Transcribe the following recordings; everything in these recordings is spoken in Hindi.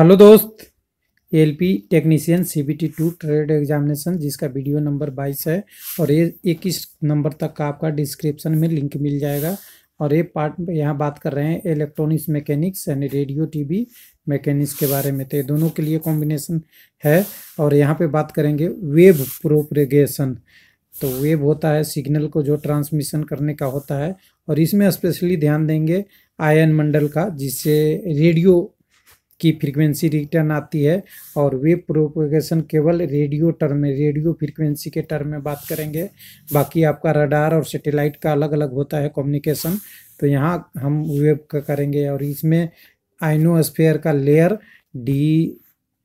हेलो दोस्त, L P technician CBT 2 trade examination जिसका वीडियो नंबर 22 है और ये 21 नंबर तक का आपका डिस्क्रिप्शन में लिंक मिल जाएगा। और ये पार्ट यहाँ बात कर रहे हैं इलेक्ट्रॉनिक्स मैकेनिक्स यानी रेडियो टीवी मैकेनिक्स के बारे में। तो दोनों के लिए कॉम्बिनेशन है। और यहाँ पे बात करेंगे वेव प्रोपेगेशन। तो वेव होता है सिग्नल को जो ट्रांसमिशन करने का होता है, और इसमें स्पेशली ध्यान देंगे आयन मंडल का, जिससे रेडियो की फ्रीक्वेंसी रिटर्न आती है। और वेव प्रोपेगेशन केवल रेडियो टर्म में, रेडियो फ्रीक्वेंसी के टर्म में बात करेंगे। बाकी आपका रडार और सैटेलाइट का अलग अलग होता है कम्युनिकेशन, तो यहाँ हम वेव का करेंगे। और इसमें आइनोस्फेयर का लेयर डी,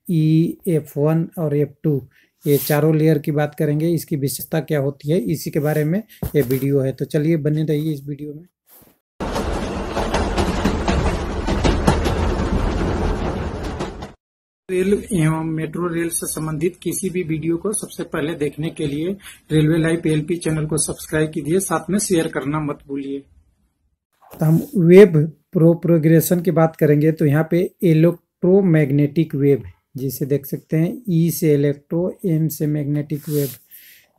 ई, F1 और F2 ये चारों लेयर की बात करेंगे। इसकी विशेषता क्या होती है, इसी के बारे में ये वीडियो है। तो चलिए बने रहिए इस वीडियो में। रेल एवं मेट्रो रेल से संबंधित किसी भी वीडियो को सबसे पहले देखने के लिए रेलवे लाइव एलपी चैनल को सब्सक्राइब कीजिए, साथ में शेयर करना मत भूलिए। तो हम वेव प्रोपेगेशन की बात करेंगे। तो यहाँ पे इलेक्ट्रोमैग्नेटिक वेव, जिसे देख सकते हैं ई से इलेक्ट्रो, एम से मैग्नेटिक वेव।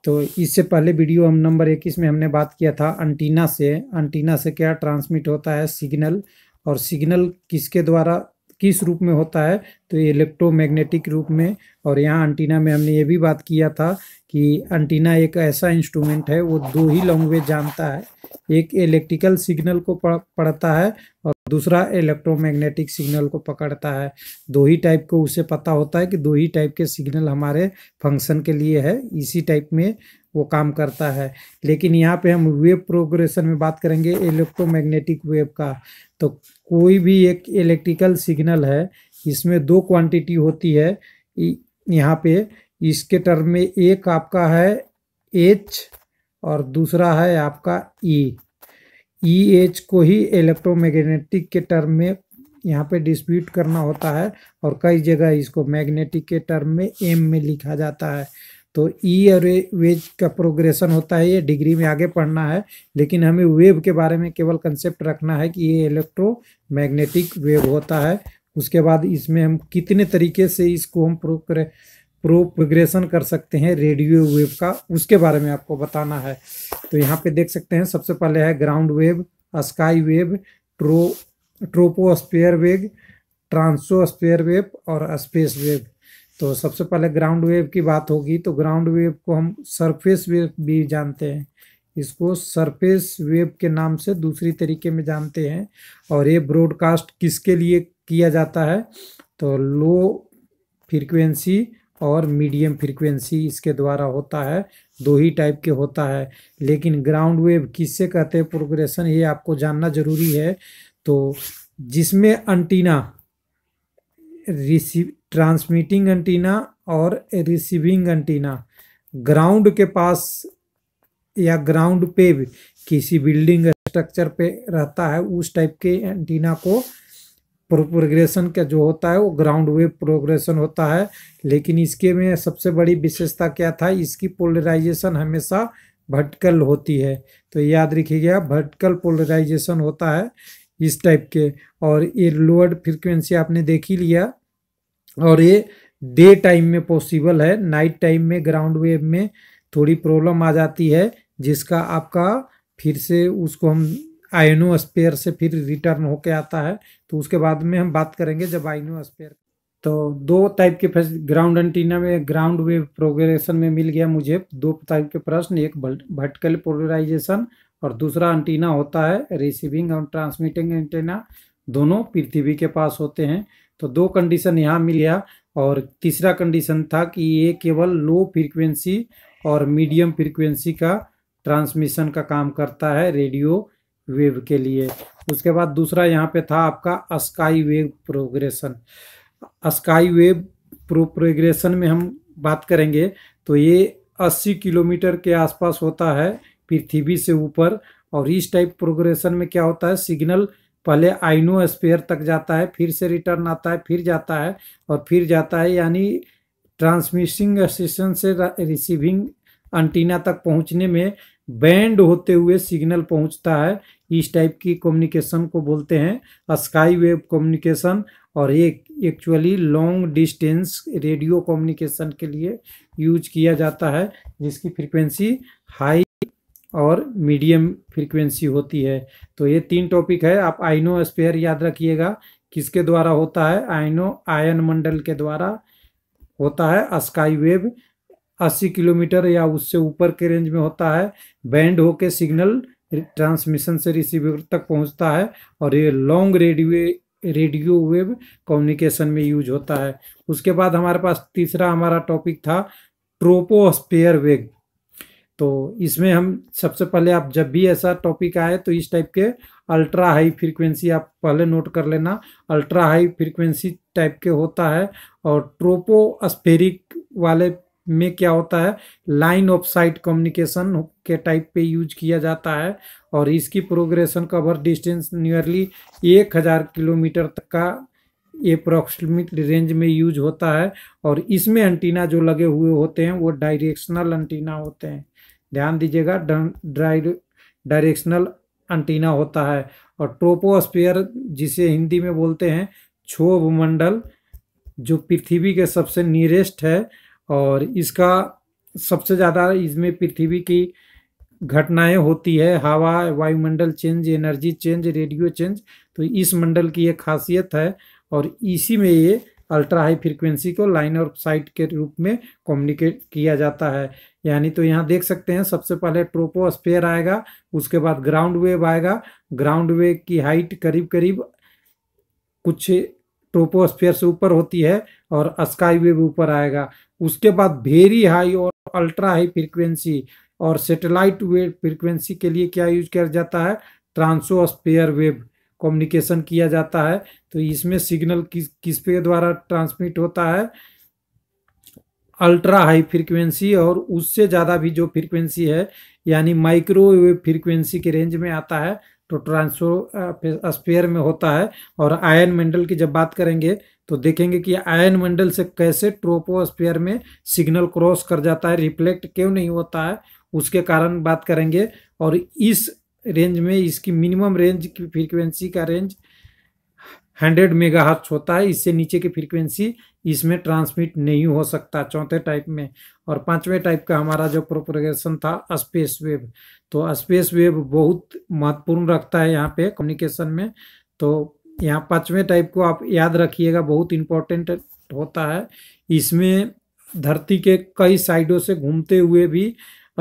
तो इससे पहले वीडियो हम नंबर 21 में हमने बात किया था एंटीना से। एंटीना से क्या ट्रांसमिट होता है सिग्नल, और सिग्नल किसके द्वारा किस रूप में होता है, तो इलेक्ट्रोमैग्नेटिक रूप में। और यहाँ एंटीना में हमने ये भी बात किया था कि एंटीना एक ऐसा इंस्ट्रूमेंट है, वो दो ही लैंग्वेज जानता है, एक इलेक्ट्रिकल सिग्नल को पढ़ता है और दूसरा इलेक्ट्रोमैग्नेटिक सिग्नल को पकड़ता है। दो ही टाइप को उसे पता होता है कि दो ही टाइप के सिग्नल हमारे फंक्शन के लिए है, इसी टाइप में वो काम करता है। लेकिन यहाँ पे हम वेव प्रोग्रेशन में बात करेंगे इलेक्ट्रोमैग्नेटिक वेव का। तो कोई भी एक इलेक्ट्रिकल सिग्नल है, इसमें दो क्वांटिटी होती है। यहाँ पे इसके टर्म में एक आपका है एच और दूसरा है आपका ई। ई एच को ही इलेक्ट्रोमैग्नेटिक के टर्म में यहाँ पे डिस्प्यूट करना होता है, और कई जगह इसको मैग्नेटिक के टर्म में एम में लिखा जाता है। तो ई और वेव का प्रोग्रेशन होता है, ये डिग्री में आगे पढ़ना है। लेकिन हमें वेव के बारे में केवल कंसेप्ट रखना है कि ये इलेक्ट्रोमैग्नेटिक वेव होता है। उसके बाद इसमें हम कितने तरीके से इसको हम प्रोपेगेशन कर सकते हैं रेडियो वेव का, उसके बारे में आपको बताना है। तो यहाँ पे देख सकते हैं सबसे पहले है ground wave, sky wave, troposphere wave, ट्रांसोस्फेयर wave और स्पेस वेव। तो सबसे पहले ग्राउंड वेव की बात होगी। तो ग्राउंड वेव को हम सरफेस वेव भी जानते हैं, इसको सरफेस वेव के नाम से दूसरी तरीके में जानते हैं। और ये ब्रॉडकास्ट किसके लिए किया जाता है, तो लो फ्रीक्वेंसी और मीडियम फ्रीक्वेंसी इसके द्वारा होता है, दो ही टाइप के होता है। लेकिन ग्राउंड वेव किससे कहते हैं प्रोग्रेशन, ये आपको जानना जरूरी है। तो जिसमें एंटीना, ट्रांसमिटिंग एंटीना और रिसीविंग एंटीना, ग्राउंड के पास या ग्राउंड पे भी किसी बिल्डिंग स्ट्रक्चर पे रहता है, उस टाइप के एंटीना को प्रोपेगेशन का जो होता है वो ग्राउंड वेव प्रोग्रेशन होता है। लेकिन इसके में सबसे बड़ी विशेषता क्या था, इसकी पोलराइजेशन हमेशा वर्टिकल होती है। तो याद रखिएगा, वर्टिकल पोलराइजेशन होता है इस टाइप के। और ये लोअर फ्रीक्वेंसी आपने देख ही लिया, और ये डे टाइम में पॉसिबल है। नाइट टाइम में ग्राउंड वेव में थोड़ी प्रॉब्लम आ जाती है, जिसका आपका फिर से उसको हम आइनोस्फेयर से फिर रिटर्न होके आता है। तो उसके बाद में हम बात करेंगे जब आइनोस्फेयर। तो दो टाइप के ग्राउंड एंटीना में, ग्राउंड वेव प्रोग्रेशन में मिल गया मुझे दो टाइप के प्रश्न, एक वर्टिकल पोलराइजेशन और दूसरा एंटीना होता है रिसीविंग और ट्रांसमिटिंग एंटीना, दोनों पृथ्वी के पास होते हैं। तो दो कंडीशन यहाँ मिल गया। और तीसरा कंडीशन था कि ये केवल लो फ्रीक्वेंसी और मीडियम फ्रीक्वेंसी का ट्रांसमिशन का काम करता है रेडियो वेव के लिए। उसके बाद दूसरा यहाँ पे था आपका sky wave progression. Sky wave progression में हम बात करेंगे। तो ये 80 किलोमीटर के आसपास होता है पृथ्वी से ऊपर, और इस टाइप प्रोग्रेशन में क्या होता है, सिग्नल पहले आइनोस्फेयर तक जाता है, फिर से रिटर्न आता है, फिर जाता है और फिर जाता है, यानी ट्रांसमिटिंग स्टेशन से रिसीविंग एंटीना तक पहुंचने में बैंड होते हुए सिग्नल पहुंचता है। इस टाइप की कम्युनिकेशन को बोलते हैं स्काई वेव कम्युनिकेशन। और ये actually long distance radio communication के लिए यूज किया जाता है, जिसकी फ्रिक्वेंसी हाई और मीडियम फ्रिक्वेंसी होती है। तो ये तीन टॉपिक है। आप आइनोस्फेयर याद रखिएगा, किसके द्वारा होता है? आयन मंडल के द्वारा होता है। स्काई वेव 80 किलोमीटर या उससे ऊपर के रेंज में होता है, बैंड होके सिग्नल ट्रांसमिशन से रिसीवर तक पहुंचता है, और ये लॉन्ग रेडियो वेव कम्युनिकेशन में यूज होता है। उसके बाद हमारे पास तीसरा हमारा टॉपिक था ट्रोपोस्फेयर वेव। तो इसमें हम सबसे पहले, आप जब भी ऐसा टॉपिक आए तो इस टाइप के अल्ट्रा हाई फ्रीक्वेंसी आप पहले नोट कर लेना। अल्ट्रा हाई फ्रीक्वेंसी टाइप के होता है, और ट्रोपोस्फेरिक वाले में क्या होता है, लाइन ऑफ साइट कम्युनिकेशन के टाइप पे यूज किया जाता है, और इसकी progression cover distance nearly 1000 kilometre तक का एप्रोक्सीमेट रेंज में यूज होता है। और इसमें एंटीना जो लगे हुए होते हैं वो डायरेक्शनल एंटीना होते हैं, ध्यान दीजिएगा, डायरेक्शनल एंटीना होता है। और ट्रोपोस्फेयर, जिसे हिंदी में बोलते हैं क्षोभमंडल, जो पृथ्वी के सबसे नियरेस्ट है, और इसका सबसे ज़्यादा इसमें पृथ्वी की घटनाएं होती है, हवा, वायुमंडल change, energy change, radio change. तो इस मंडल की ये खासियत है, और इसी में ये अल्ट्रा हाई फ्रिक्वेंसी को लाइन ऑफ साइट के रूप में कम्युनिकेट किया जाता है। यानी तो यहाँ देख सकते हैं, सबसे पहले ट्रोपोस्फेयर आएगा, उसके बाद ग्राउंड वेव आएगा। ग्राउंड वेव की हाइट करीब करीब कुछ ट्रोपोस्फेयर से ऊपर होती है, और स्काई वेव ऊपर आएगा। उसके बाद वेरी हाई और अल्ट्रा हाई फ्रिक्वेंसी और सैटेलाइट वेव फ्रिक्वेंसी के लिए क्या यूज किया जाता है, ट्रांसोस्फेयर वेव कम्युनिकेशन किया जाता है। तो इसमें सिग्नल किस के द्वारा ट्रांसमिट होता है, अल्ट्रा हाई फ्रिक्वेंसी और उससे ज़्यादा भी जो फ्रिक्वेंसी है, यानी माइक्रोवेव फ्रिक्वेंसी के रेंज में आता है, तो ट्रांसोस्फेयर में होता है। और आयन मंडल की जब बात करेंगे तो देखेंगे कि आयन मंडल से कैसे ट्रोपोस्फेयर में सिग्नल क्रॉस कर जाता है, रिफ्लेक्ट क्यों नहीं होता है, उसके कारण बात करेंगे। और इस रेंज में इसकी मिनिमम रेंज की फ्रीक्वेंसी का रेंज 100 मेगाहर्ट्ज होता है, इससे नीचे की फ्रीक्वेंसी इसमें ट्रांसमिट नहीं हो सकता, चौथे टाइप में। और पांचवें टाइप का हमारा जो प्रोपेगेशन था, स्पेस वेव। तो स्पेस वेव बहुत महत्वपूर्ण रखता है यहाँ पे कम्युनिकेशन में। तो यहाँ पांचवें टाइप को आप याद रखिएगा, बहुत इम्पोर्टेंट होता है। इसमें धरती के कई साइडों से घूमते हुए भी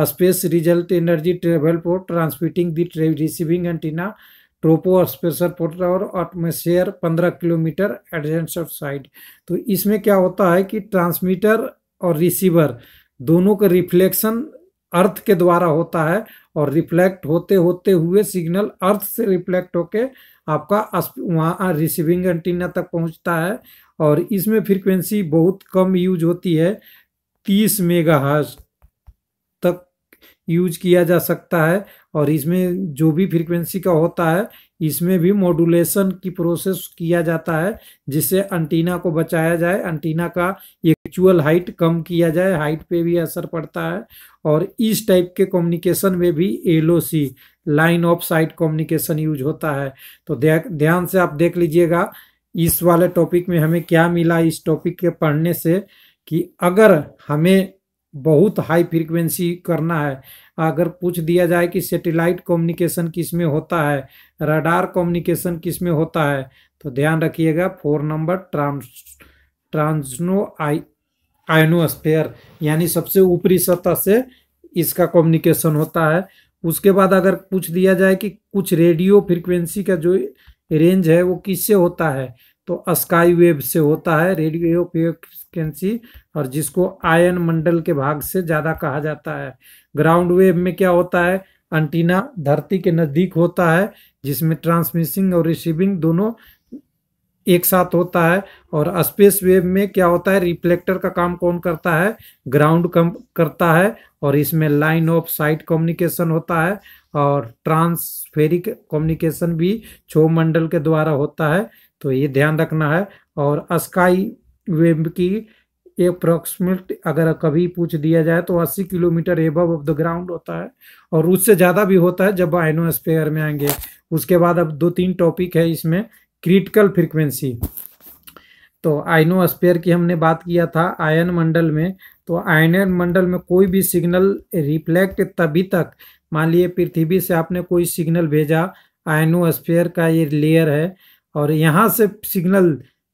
space result energy travel for transmitting the receiving antenna troposphere portal और atmosphere 15 kilometre adjacent of side. तो इसमें क्या होता है कि ट्रांसमीटर और रिसीवर दोनों का रिफ्लेक्शन अर्थ के द्वारा होता है, और रिफ्लेक्ट होते होते हुए सिग्नल अर्थ से रिफ्लेक्ट होके आपका वहाँ रिसीविंग एंटीना तक पहुँचता है। और इसमें फ्रिक्वेंसी बहुत कम यूज होती है, 30 मेगाहर्ट्ज तक यूज किया जा सकता है। और इसमें जो भी फ्रीक्वेंसी का होता है, इसमें भी मॉड्यूलेशन की प्रोसेस किया जाता है, जिससे एंटीना को बचाया जाए, एंटीना का एक्चुअल हाइट कम किया जाए, हाइट पे भी असर पड़ता है। और इस टाइप के कम्युनिकेशन में भी LOC line of sight communication use होता है। तो ध्यान से आप देख लीजिएगा, इस वाले टॉपिक में हमें क्या मिला इस टॉपिक के पढ़ने से, कि अगर हमें बहुत हाई फ्रीक्वेंसी करना है, अगर पूछ दिया जाए कि सैटेलाइट कम्युनिकेशन किस में होता है, रडार कम्युनिकेशन किस में होता है, तो ध्यान रखिएगा 4 नंबर आइनोस्फेयर, यानी सबसे ऊपरी सतह से इसका कम्युनिकेशन होता है। उसके बाद अगर पूछ दिया जाए कि कुछ रेडियो फ्रिक्वेंसी का जो रेंज है वो किससे होता है, तो स्काई वेव से होता है, रेडियो फ्रिक्वेंसी, और जिसको आयन मंडल के भाग से ज़्यादा कहा जाता है। ग्राउंड वेव में क्या होता है, एंटीना धरती के नज़दीक होता है, जिसमें ट्रांसमिसिंग और रिसीविंग दोनों एक साथ होता है। और स्पेस वेव में क्या होता है, रिफ्लेक्टर का काम कौन करता है, ग्राउंड करता है, और इसमें लाइन ऑफ साइट कम्युनिकेशन होता है। और ट्रांसफेरिक कम्युनिकेशन भी क्षोभमंडल के द्वारा होता है, तो ये ध्यान रखना है। और स्काई वेव की एप्रोक्सीमेट अगर कभी पूछ दिया जाए तो 80 kilometre above of the ground होता है, और उससे ज़्यादा भी होता है जब आइनोस्फेयर में आएंगे। उसके बाद अब 2-3 टॉपिक है इसमें, क्रिटिकल फ्रिक्वेंसी तो आइनोस्फेयर की हमने बात किया था आयन मंडल में, तो आयन मंडल में कोई भी सिग्नल रिफ्लेक्ट तभी तक, मान लिए पृथ्वी से आपने कोई सिग्नल भेजा, आइनोस्फेयर का ये लेयर है और यहाँ से सिग्नल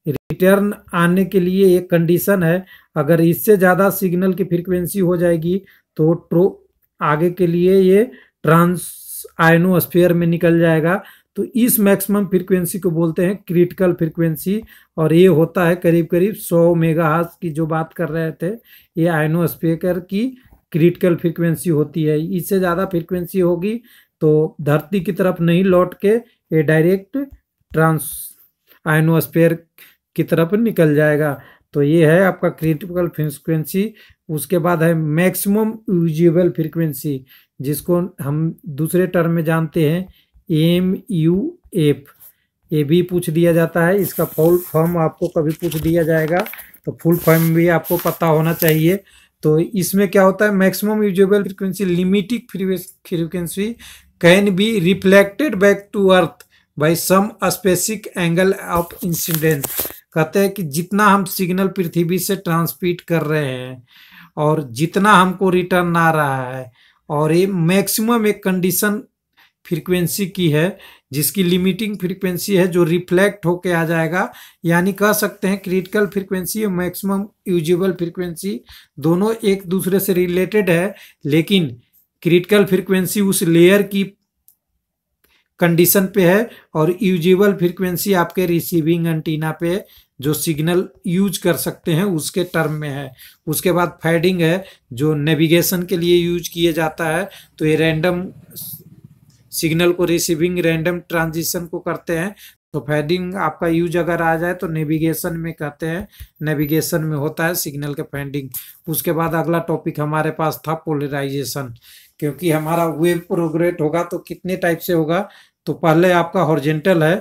रिटर्न आने के लिए एक कंडीशन है, अगर इससे ज़्यादा सिग्नल की फ्रिक्वेंसी हो जाएगी तो आगे के लिए ये ट्रांस आइनोस्फेयर में निकल जाएगा। तो इस मैक्सिमम फ्रिक्वेंसी को बोलते हैं क्रिटिकल फ्रिक्वेंसी और ये होता है करीब करीब 100 मेगाहर्ट्ज की जो बात कर रहे थे, ये आइनोस्फेयर की क्रिटिकल फ्रिक्वेंसी होती है। इससे ज़्यादा फ्रिक्वेंसी होगी तो धरती की तरफ नहीं लौट के ये डायरेक्ट ट्रांस आइनोस्फेयर की तरफ निकल जाएगा। तो ये है आपका क्रिटिकल फ्रिक्वेंसी। उसके बाद है मैक्सिमम यूजिबल फ्रिक्वेंसी, जिसको हम दूसरे टर्म में जानते हैं MUF। ये भी पूछ दिया जाता है, इसका फुल फॉर्म आपको कभी पूछ दिया जाएगा तो फुल फॉर्म भी आपको पता होना चाहिए। तो इसमें क्या होता है, maximum usable frequency limiting frequency can be reflected back to earth by some specific angle of incident. कहते हैं कि जितना हम सिग्नल पृथ्वी से ट्रांसमिट कर रहे हैं और जितना हमको रिटर्न आ रहा है, और ये मैक्सिमम एक कंडीशन फ्रिक्वेंसी की है जिसकी लिमिटिंग फ्रिक्वेंसी है जो रिफ्लेक्ट होके आ जाएगा। यानी कह सकते हैं क्रिटिकल फ्रिक्वेंसी और मैक्सिमम यूजिबल फ्रिक्वेंसी दोनों एक दूसरे से रिलेटेड है, लेकिन क्रिटिकल फ्रिक्वेंसी उस लेयर की कंडीशन पे है और यूजिबल फ्रिक्वेंसी आपके रिसीविंग एंटीना पे जो सिग्नल यूज कर सकते हैं उसके टर्म में है। उसके बाद फेडिंग है जो नेविगेशन के लिए यूज किया जाता है, तो ये रैंडम सिग्नल को रिसीविंग रैंडम ट्रांजिशन को करते हैं। तो फेडिंग आपका यूज अगर आ जाए तो नेविगेशन में कहते हैं, नेविगेशन में होता है सिग्नल के फेडिंग। उसके बाद अगला टॉपिक हमारे पास था पोलराइजेशन, क्योंकि हमारा वेव प्रोग्रेट होगा तो कितने टाइप से होगा, तो पहले आपका हॉरिजॉन्टल है,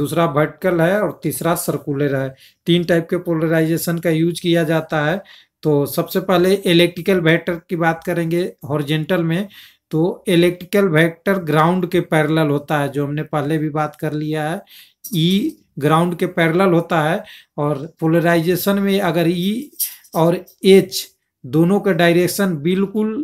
दूसरा वर्टिकल है और तीसरा सर्कुलर है। तीन टाइप के पोलराइजेशन का यूज किया जाता है। तो सबसे पहले इलेक्ट्रिकल वेक्टर की बात करेंगे हॉरिजॉन्टल में, तो इलेक्ट्रिकल वेक्टर ग्राउंड के पैरेलल होता है, जो हमने पहले भी बात कर लिया है, ई ग्राउंड के पैरेलल होता है। और पोलराइजेशन में अगर ई और एच दोनों का डायरेक्शन बिल्कुल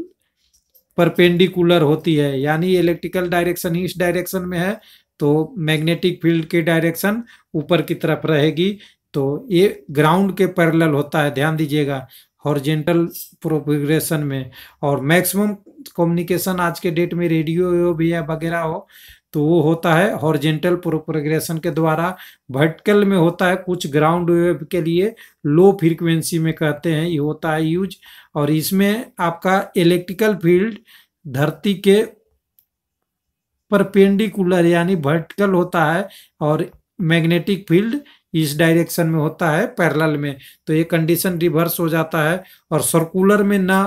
परपेंडिकुलर होती है, यानी इलेक्ट्रिकल डायरेक्शन इस डायरेक्शन में है तो मैग्नेटिक फील्ड की डायरेक्शन ऊपर की तरफ रहेगी, तो ये ग्राउंड के पैरेलल होता है, ध्यान दीजिएगा हॉरिजॉन्टल प्रोपेगेशन में। और मैक्सिमम कम्युनिकेशन आज के डेट में रेडियो भी है वगैरह हो, तो वो होता है हॉरिजॉन्टल प्रोपेगेशन के द्वारा। वर्टिकल में होता है कुछ ग्राउंड वेव के लिए लो फ्रीक्वेंसी में कहते हैं, ये होता है यूज। और इसमें आपका इलेक्ट्रिकल फील्ड धरती के परपेंडिकुलर यानी वर्टिकल होता है और मैग्नेटिक फील्ड इस डायरेक्शन में होता है पैरेलल में, तो ये कंडीशन रिवर्स हो जाता है। और सर्कुलर में ना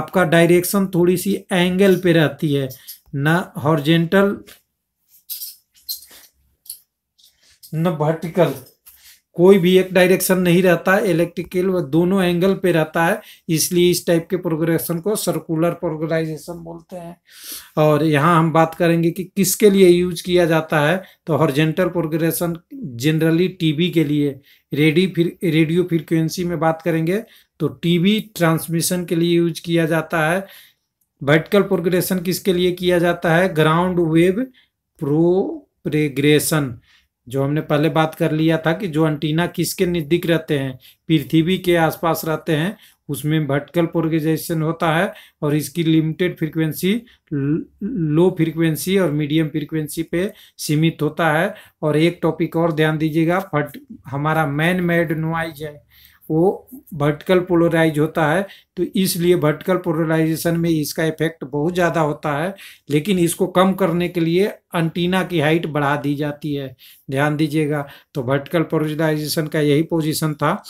आपका डायरेक्शन थोड़ी सी एंगल पे रहती है, ना हॉरिजॉन्टल ना वर्टिकल, कोई भी एक डायरेक्शन नहीं रहता, इलेक्ट्रिकल दोनों एंगल पे रहता है, इसलिए इस टाइप के प्रोग्रेशन को सर्कुलर पोलराइजेशन बोलते हैं। और यहाँ हम बात करेंगे कि किसके लिए यूज किया जाता है, तो हॉरिजॉन्टल पोलराइजेशन जनरली टीवी के लिए, रेडियो फ्रिक्वेंसी में बात करेंगे तो टीवी ट्रांसमिशन के लिए यूज किया जाता है। वर्टिकल पोलराइजेशन किसके लिए किया जाता है, ग्राउंड वेव प्रोपेगेशन, जो हमने पहले बात कर लिया था कि जो एंटीना किसके नजदीक रहते हैं, पृथ्वी के आसपास रहते हैं, उसमें वर्टिकल पोलराइजेशन होता है। और इसकी लिमिटेड फ्रीक्वेंसी लो फ्रीक्वेंसी और मीडियम फ्रीक्वेंसी पे सीमित होता है। और एक टॉपिक और ध्यान दीजिएगा, हमारा मैन मेड नॉइज है वो वर्टिकल पोलराइज होता है, तो इसलिए वर्टिकल पोलराइजेशन में इसका इफेक्ट बहुत ज़्यादा होता है, लेकिन इसको कम करने के लिए एंटीना की हाइट बढ़ा दी जाती है, ध्यान दीजिएगा। तो वर्टिकल पोलराइजेशन का यही पोजीशन था।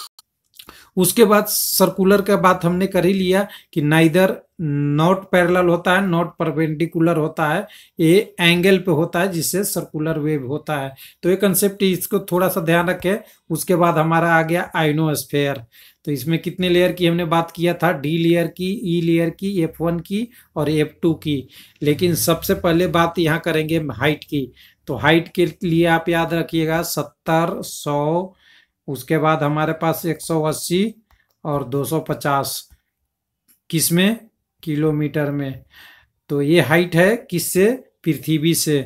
उसके बाद सर्कुलर का बात हमने कर ही लिया कि नाइदर नॉट पैरेलल होता है नॉट परपेंडिकुलर होता है, ये एंगल पे होता है जिससे सर्कुलर वेव होता है, तो ये कंसेप्ट इसको थोड़ा सा ध्यान रखें। उसके बाद हमारा आ गया आइनोस्फेयर, तो इसमें कितने लेयर की हमने बात किया था, डी लेयर की, ई लेयर की, F1 की और F2 की। लेकिन सबसे पहले बात यहाँ करेंगे हाइट की, तो हाइट के लिए आप याद रखिएगा 70, 100 उसके बाद हमारे पास 180 और 250 किस में, किलोमीटर में। तो ये हाइट है किससे, पृथ्वी से।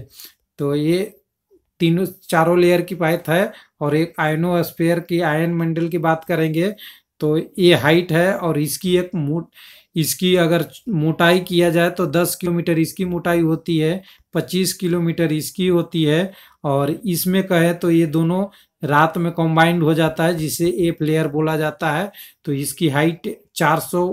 तो ये तीनों चारों लेयर की पाइथ है। और एक आइनोस्फेयर की आयन मंडल की बात करेंगे तो ये हाइट है और इसकी एक इसकी अगर मोटाई किया जाए तो 10 किलोमीटर इसकी मोटाई होती है, 25 किलोमीटर इसकी होती है। और इसमें कहे तो ये दोनों रात में कॉम्बाइंड हो जाता है जिसे एफ लेयर बोला जाता है। तो इसकी हाइट 400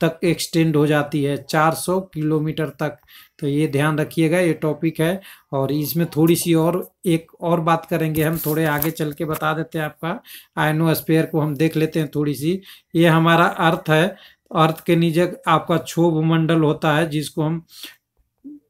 तक एक्सटेंड हो जाती है, 400 किलोमीटर तक। तो ये ध्यान रखिएगा, ये टॉपिक है। और इसमें थोड़ी सी और एक और बात करेंगे हम, थोड़े आगे चल के बता देते हैं आपका। आइनोस्फेयर को हम देख लेते हैं थोड़ी सी। ये हमारा अर्थ है, अर्थ के नीचे आपका क्षोभमंडल होता है जिसको हम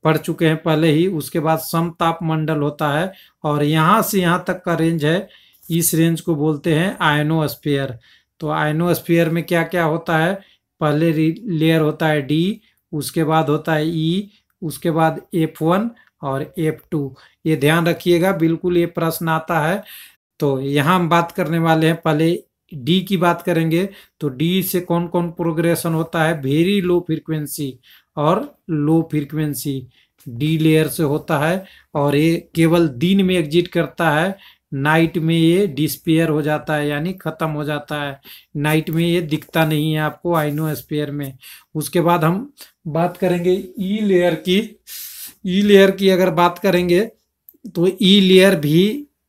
पढ़ चुके हैं पहले ही। उसके बाद समताप मंडल होता है और यहाँ से यहाँ तक का रेंज है, इस रेंज को बोलते हैं आइनोस्फेयर। तो आइनोस्फेयर में क्या क्या होता है, पहले लेयर होता है डी, उसके बाद होता है ई, उसके बाद F1 और F2। ये ध्यान रखिएगा, बिल्कुल ये प्रश्न आता है। तो यहाँ हम बात करने वाले हैं, पहले डी की बात करेंगे। तो डी से कौन कौन प्रोग्रेशन होता है, वेरी लो फ्रीक्वेंसी और लो फ्रीक्वेंसी डी लेयर से होता है। और ये केवल दिन में एग्जिट करता है, नाइट में ये डिस्पेयर हो जाता है यानी ख़त्म हो जाता है, नाइट में ये दिखता नहीं है आपको आइनोस्फेयर में। उसके बाद हम बात करेंगे ई लेयर की। ई लेयर की अगर बात करेंगे तो ई लेयर भी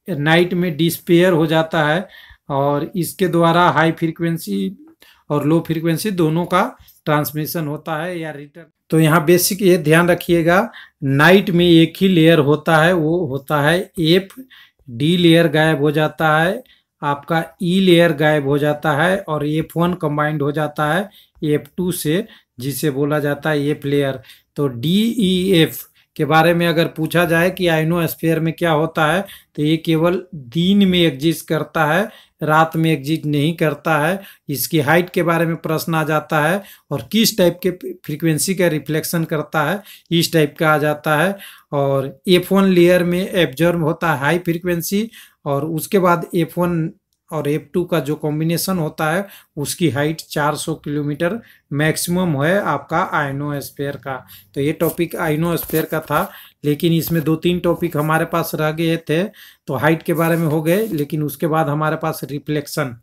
नाइट में डिस्पेयर हो जाता है और इसके द्वारा हाई फ्रीक्वेंसी और लो फ्रीक्वेंसी दोनों का ट्रांसमिशन होता है या रिटर्न। तो यहाँ बेसिक ये ध्यान रखिएगा, नाइट में एक ही लेयर होता है, वो होता है एफ। डी लेयर गायब हो जाता है, आपका ई लेयर गायब हो जाता है और F1 कंबाइंड हो जाता है F2 से जिसे बोला जाता है एफ लेयर। तो डी ई एफ के बारे में अगर पूछा जाए कि आइनोस्फेयर में क्या होता है तो ये केवल दिन में एग्जिस्ट करता है, रात में एग्जिट नहीं करता है। इसकी हाइट के बारे में प्रश्न आ जाता है और किस टाइप के फ्रीक्वेंसी का रिफ्लेक्शन करता है, इस टाइप का आ जाता है। और F1 लेयर में एब्जॉर्ब होता है हाई फ्रीक्वेंसी और उसके बाद F1 और F2 का जो कॉम्बिनेशन होता है उसकी हाइट 400 किलोमीटर मैक्सिमम है आपका आइनोस्फेयर का। तो ये टॉपिक आइनोस्फेयर का था, लेकिन इसमें 2-3 टॉपिक हमारे पास रह गए थे। तो हाइट के बारे में हो गए, लेकिन उसके बाद हमारे पास रिफ्लेक्शन।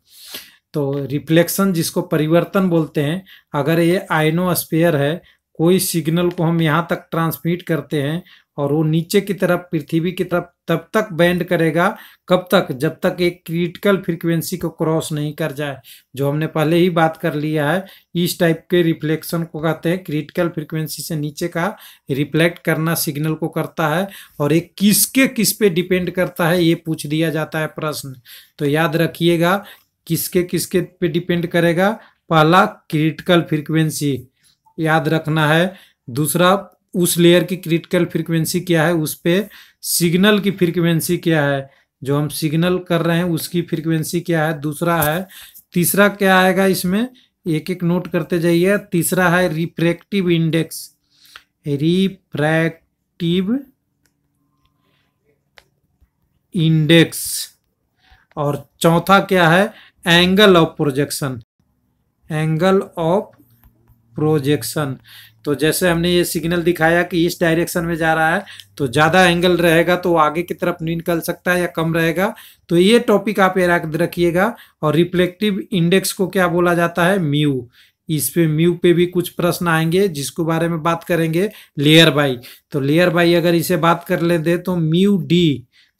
तो रिफ्लेक्शन जिसको परिवर्तन बोलते हैं, अगर ये आइनोस्फेयर है, कोई सिग्नल को हम यहाँ तक ट्रांसमिट करते हैं और वो नीचे की तरफ पृथ्वी की तरफ तब तक बैंड करेगा, कब तक, जब तक एक क्रिटिकल फ्रिक्वेंसी को क्रॉस नहीं कर जाए, जो हमने पहले ही बात कर लिया है। इस टाइप के रिफ्लेक्शन को कहते हैं, क्रिटिकल फ्रिक्वेंसी से नीचे का रिफ्लेक्ट करना सिग्नल को करता है। और एक किसके किस पे डिपेंड करता है ये पूछ दिया जाता है प्रश्न। तो याद रखिएगा किसके किसके पे डिपेंड करेगा, पहला क्रिटिकल फ्रिक्वेंसी याद रखना है, दूसरा उस लेयर की क्रिटिकल फ्रिक्वेंसी क्या है, उस पे सिग्नल की फ्रिक्वेंसी क्या है, जो हम सिग्नल कर रहे हैं उसकी फ्रिक्वेंसी क्या है, दूसरा है, तीसरा क्या आएगा इसमें, एक एक नोट करते जाइए। तीसरा है रिफ्रैक्टिव इंडेक्स, रिफ्रैक्टिव इंडेक्स। और चौथा क्या है, angle of projection, angle of projection. तो जैसे हमने ये सिग्नल दिखाया कि इस डायरेक्शन में जा रहा है तो ज़्यादा एंगल रहेगा तो आगे की तरफ नहीं निकल सकता है या कम रहेगा। तो ये टॉपिक आप याद रखिएगा। और रिफ्लेक्टिव इंडेक्स को क्या बोला जाता है, म्यू। इस पे म्यू पे भी कुछ प्रश्न आएंगे जिसको बारे में बात करेंगे। लेयर बाई, तो लेयर बाई अगर इसे बात कर लेते तो म्यू डी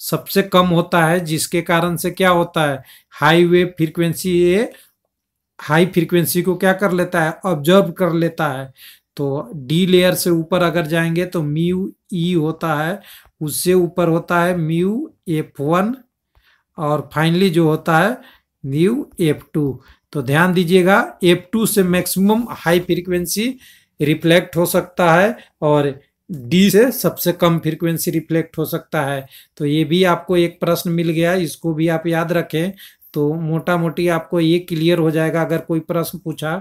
सबसे कम होता है, जिसके कारण से क्या होता है, हाई वेव फ्रिक्वेंसी, ये हाई फ्रिक्वेंसी को क्या कर लेता है, ऑब्जर्व कर लेता है। तो डी लेयर से ऊपर अगर जाएंगे तो म्यू ई होता है, उससे ऊपर होता है म्यू F1 और फाइनली जो होता है म्यू F2। तो ध्यान दीजिएगा, F2 से मैक्सिमम हाई फ्रिक्वेंसी रिफ्लेक्ट हो सकता है और डी से सबसे कम फ्रिक्वेंसी रिफ्लेक्ट हो सकता है। तो ये भी आपको एक प्रश्न मिल गया, इसको भी आप याद रखें। तो मोटा मोटी आपको ये क्लियर हो जाएगा। अगर कोई प्रश्न पूछा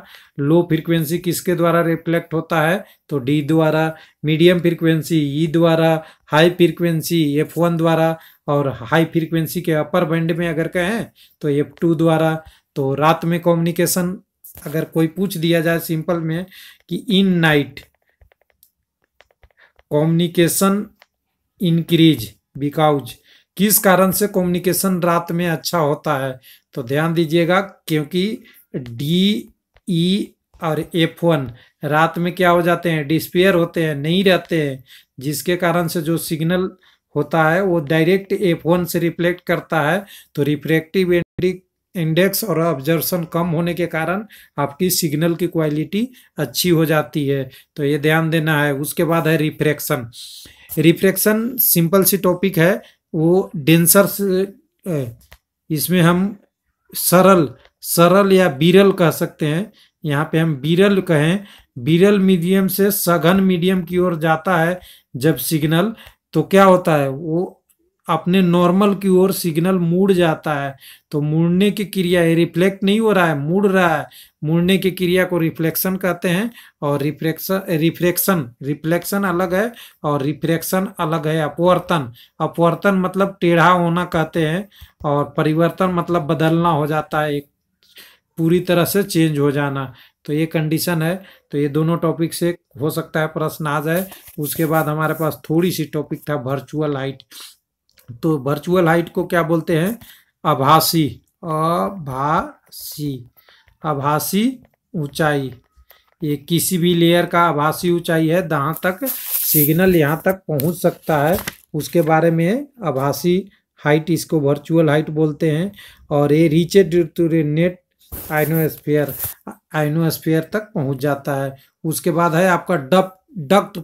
लो फ्रिक्वेंसी किसके द्वारा रिफ्लेक्ट होता है तो डी द्वारा, मीडियम फ्रिक्वेंसी ई द्वारा, हाई फ्रिक्वेंसी F1 द्वारा और हाई फ्रीक्वेंसी के अपर बैंड में अगर कहें तो F2 द्वारा। तो रात में कम्युनिकेशन अगर कोई पूछ दिया जाए सिंपल में कि in night communication increase because, किस कारण से कम्युनिकेशन रात में अच्छा होता है, तो ध्यान दीजिएगा क्योंकि डी, ई और F1 रात में क्या हो जाते हैं, डिस्पेयर होते हैं, नहीं रहते हैं, जिसके कारण से जो सिग्नल होता है वो डायरेक्ट F1 से रिफ्लेक्ट करता है। तो रिफ्रैक्टिव इंडेक्स और ऑब्जर्वेशन कम होने के कारण आपकी सिग्नल की क्वालिटी अच्छी हो जाती है, तो ये ध्यान देना है। उसके बाद है रिफ्रैक्शन। रिफ्रैक्शन सिंपल सी टॉपिक है, वो डेंसर्स, इसमें हम सरल या बीरल कह सकते हैं, यहाँ पे हम बीरल कहें। बीरल मीडियम से सघन मीडियम की ओर जाता है जब सिग्नल, तो क्या होता है वो अपने नॉर्मल की ओर सिग्नल मुड़ जाता है। तो मुड़ने की क्रिया, रिफ्लेक्ट नहीं हो रहा है, मुड़ रहा है, मुड़ने की क्रिया को रिफ्लेक्शन कहते हैं। और रिफ्लेक्शन अलग है और रिफ्रैक्शन अलग है। अपवर्तन मतलब टेढ़ा होना कहते हैं, और परिवर्तन मतलब बदलना हो जाता है, एक पूरी तरह से चेंज हो जाना। तो ये कंडीशन है। तो ये दोनों टॉपिक से हो सकता है प्रश्न आ जाए। उसके बाद हमारे पास थोड़ी सी टॉपिक था वर्चुअल हाइट। तो वर्चुअल हाइट को क्या बोलते हैं, आभासी ऊंचाई। ये किसी भी लेयर का आभासी ऊंचाई है, जहाँ तक सिग्नल यहाँ तक पहुँच सकता है उसके बारे में आभासी हाइट, इसको वर्चुअल हाइट बोलते हैं। और ये reached to the net ionosphere तक पहुँच जाता है। उसके बाद है आपका डक्ट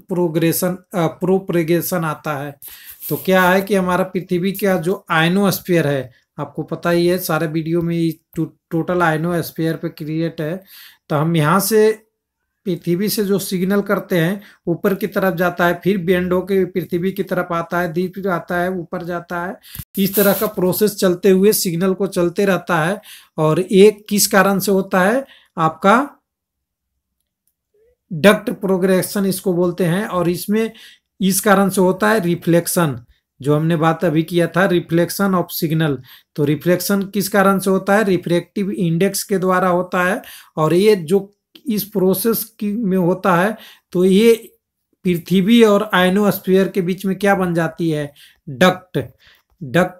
प्रोग्रेशन आता है। तो क्या है कि हमारा पृथ्वी का जो आइनोस्फेयर है, आपको पता ही है, सारे वीडियो में टोटल आइनोस्फेयर पे क्रिएट है। तो हम यहाँ से पृथ्वी से जो सिग्नल करते हैं ऊपर की तरफ जाता है, फिर बेंड होकर पृथ्वी की तरफ आता है, दीप आता है, ऊपर जाता है। इस तरह का प्रोसेस चलते हुए सिग्नल को चलते रहता है। और एक किस कारण से होता है, आपका डक्ट प्रोग्रेशन इसको बोलते हैं। और इसमें इस कारण से होता है रिफ्लेक्शन, जो हमने बात अभी किया था, रिफ्लेक्शन ऑफ सिग्नल। तो रिफ्लेक्शन किस कारण से होता है, रिफ्रैक्टिव इंडेक्स के द्वारा होता है। और ये जो इस प्रोसेस की में होता है, तो ये पृथ्वी और आइनोस्फीयर के बीच में क्या बन जाती है, डक्ट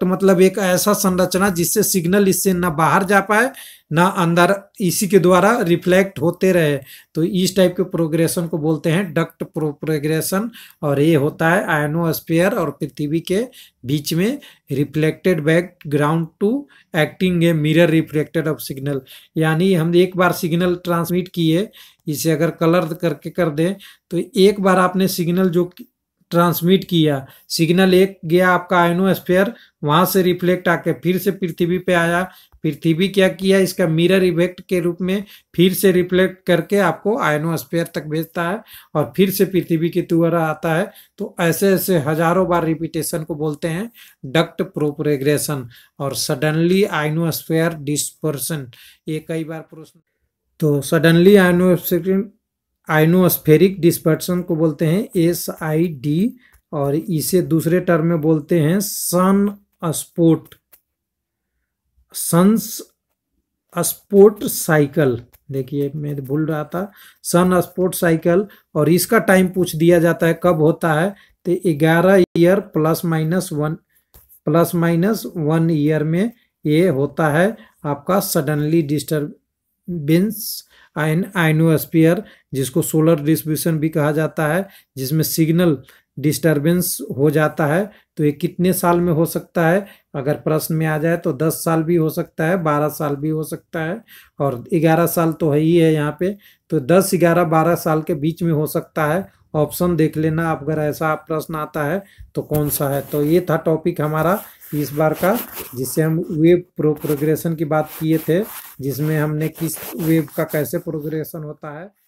मतलब एक ऐसा संरचना जिससे सिग्नल इससे ना बाहर जा पाए ना अंदर, इसी के द्वारा रिफ्लेक्ट होते रहे। तो इस टाइप के प्रोग्रेशन को बोलते हैं डक्ट प्रोग्रेशन। और ये होता है आइनोस्फीयर और पृथ्वी के बीच में, reflected back ground to acting a mirror reflected of signal. यानी हम एक बार सिग्नल ट्रांसमिट किए, इसे अगर कलर करके कर दें तो एक बार आपने सिग्नल जो ट्रांसमिट किया, सिग्नल एक गया आपका आइनोस्फीयर, वहाँ से रिफ्लेक्ट आके फिर से पृथ्वी पे आया, पृथ्वी क्या किया, इसका मिरर इफेक्ट के रूप में फिर से रिफ्लेक्ट करके आपको आइनोस्फीयर तक भेजता है और फिर से पृथ्वी की तरफ आता है। तो ऐसे ऐसे हजारों बार रिपीटेशन को बोलते हैं डक्ट प्रोग्रेशन और सडनली आइनोस्फेयर डिस्पर्सन, ये कई बार प्रश्न। तो सडनली आइनोस्फेरिक डिस्पर्सन को बोलते हैं SID, और इसे दूसरे टर्म में बोलते हैं सन स्पॉट साइकिल। देखिए मैं भूल रहा था, सन स्पॉट साइकिल। और इसका टाइम पूछ दिया जाता है कब होता है, तो 11 ईयर ± 1 ईयर में ये होता है आपका सडनली डिस्टर्बेंस आइनोस्फीयर, जिसको सोलर डिस्ट्रीब्यूशन भी कहा जाता है, जिसमें सिग्नल डिस्टर्बेंस हो जाता है। तो ये कितने साल में हो सकता है, अगर प्रश्न में आ जाए तो 10 साल भी हो सकता है, 12 साल भी हो सकता है, और 11 साल तो है ही है यहाँ पे। तो 10, 11, 12 साल के बीच में हो सकता है। ऑप्शन देख लेना आप, अगर ऐसा प्रश्न आता है तो कौन सा है। तो ये था टॉपिक हमारा इस बार का, जिससे हम वेव प्रोग्रेशन की बात किए थे, जिसमें हमने किस वेव का कैसे प्रोग्रेशन होता है।